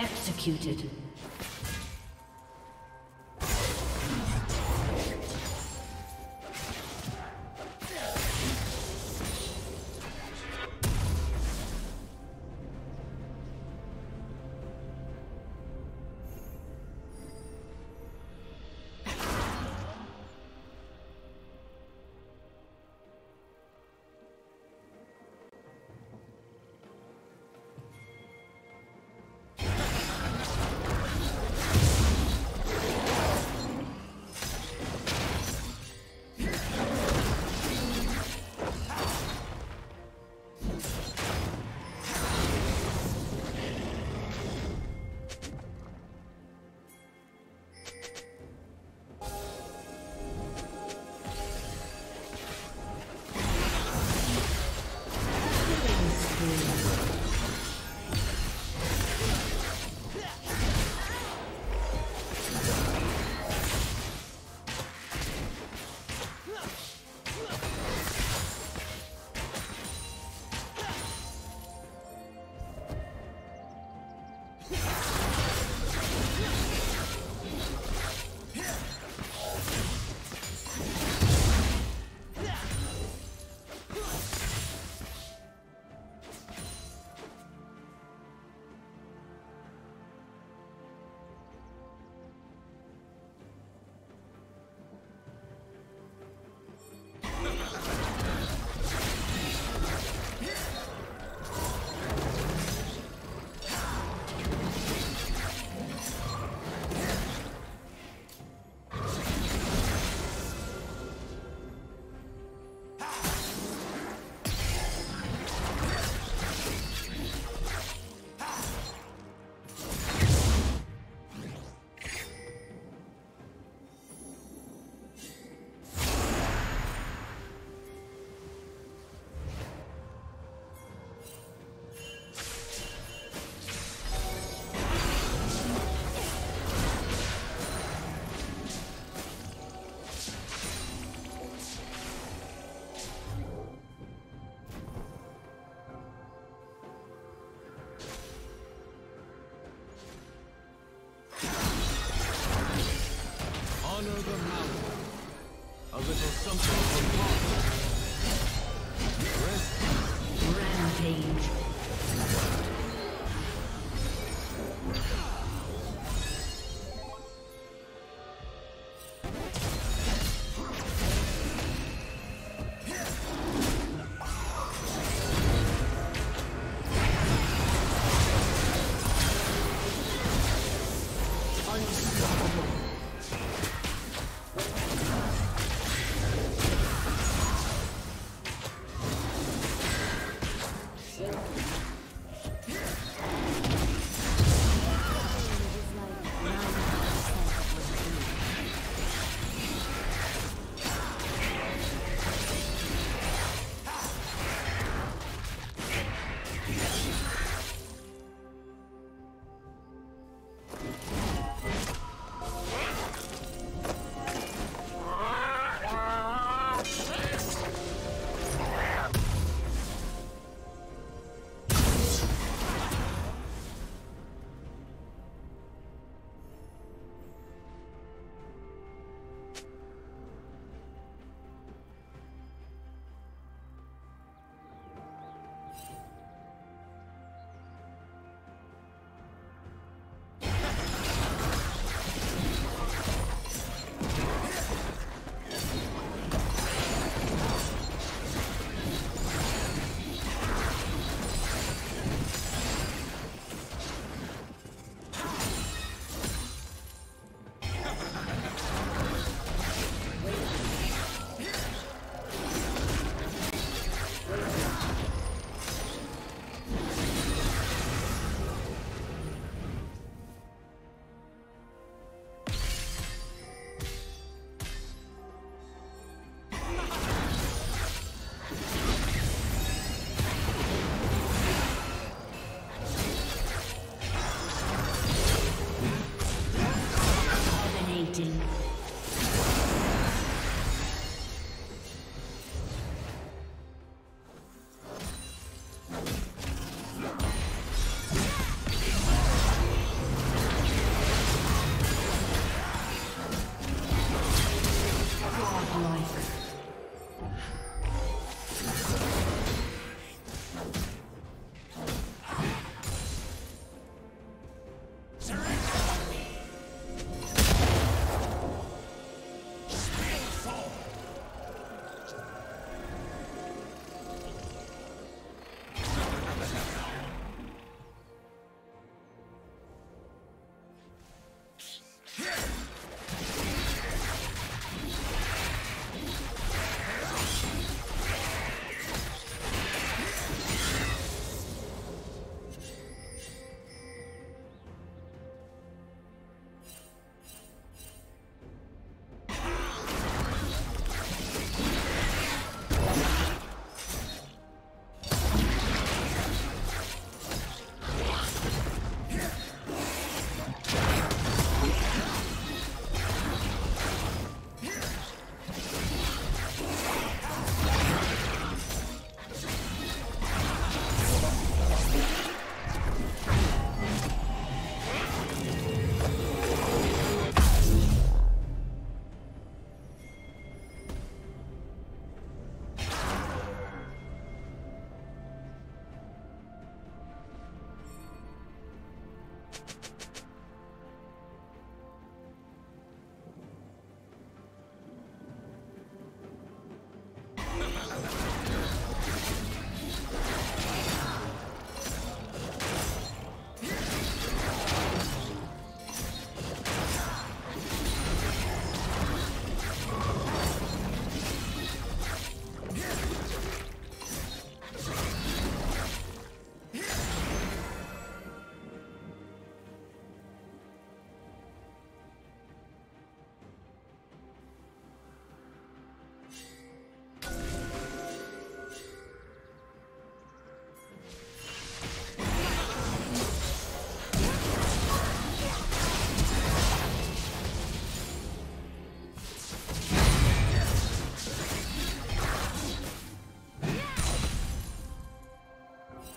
Executed.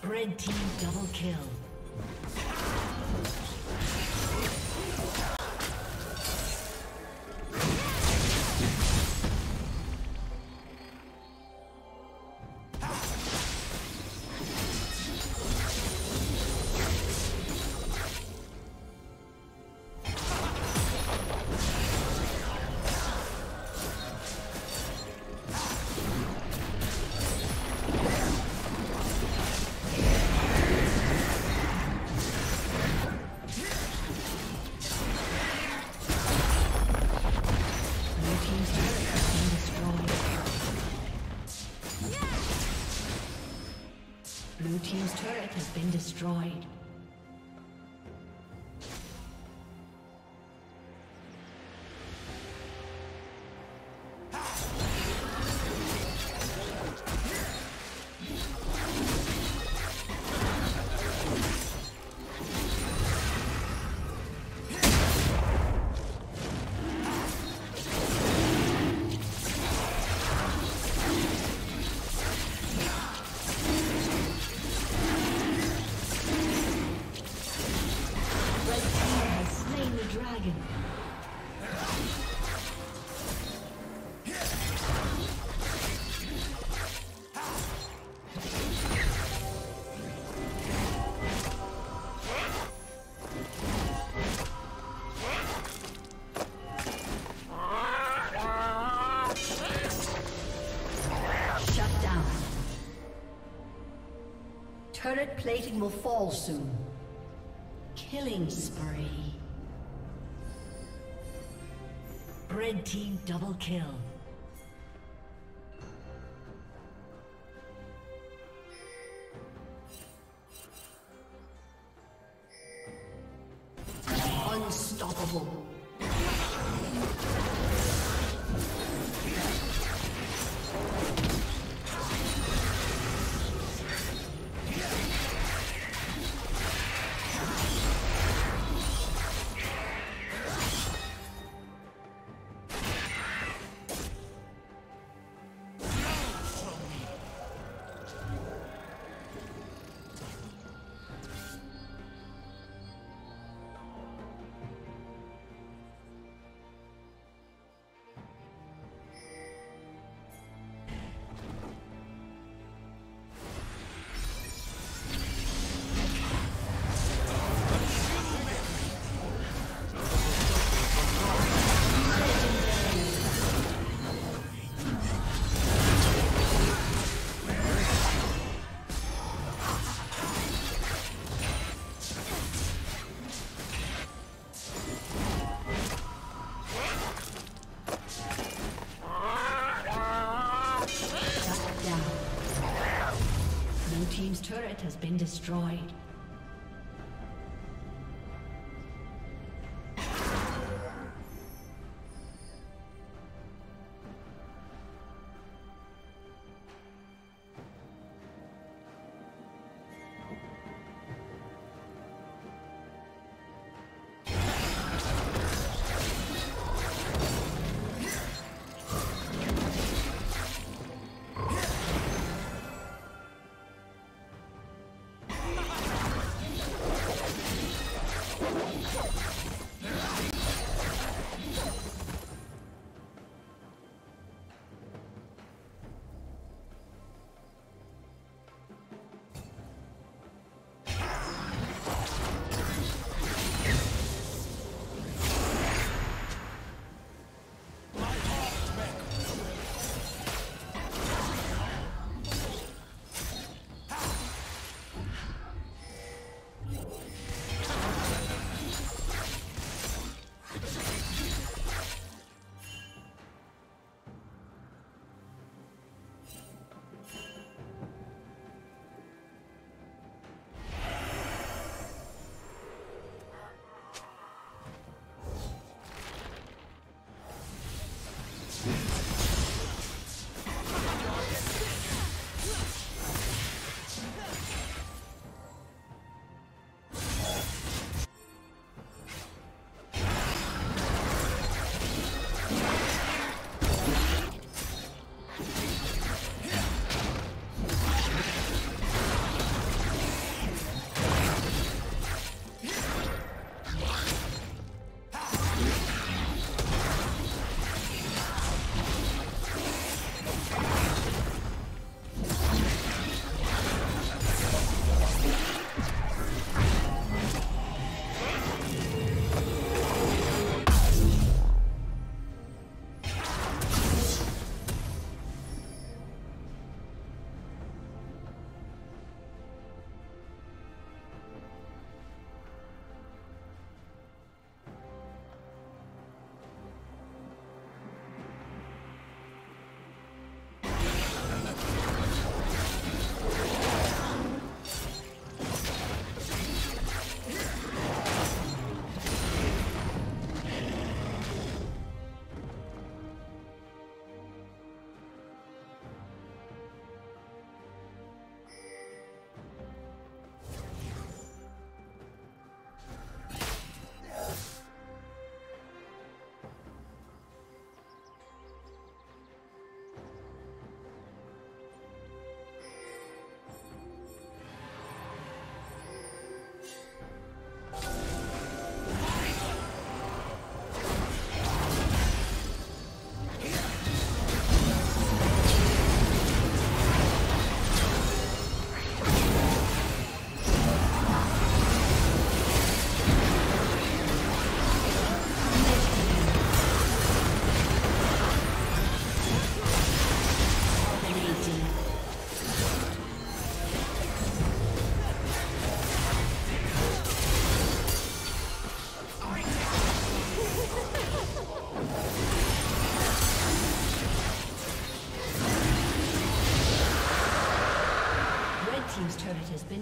Red team double kill. Blue team's turret has been destroyed. Turret plating will fall soon. Killing spree. Red team double kill. Unstoppable. Team's turret has been destroyed. turret has been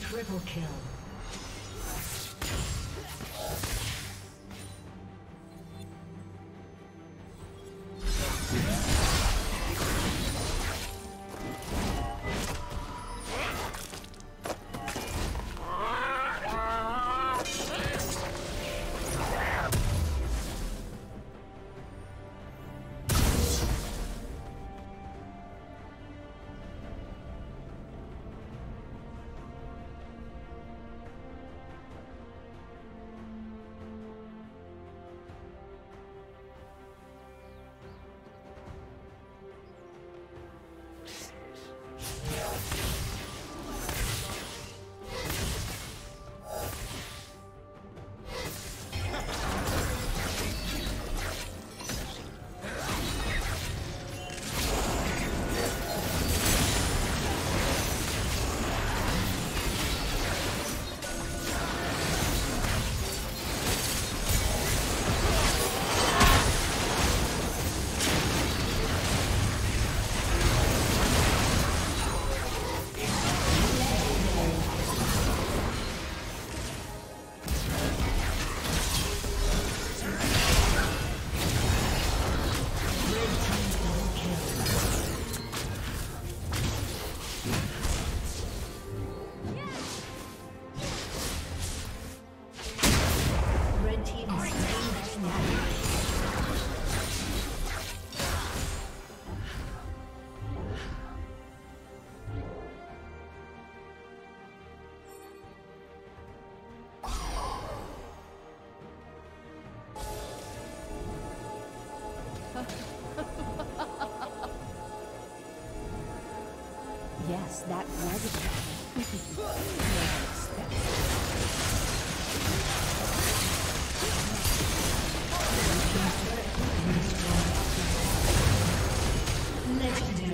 Triple kill. Yes, that was a trap. Legendary.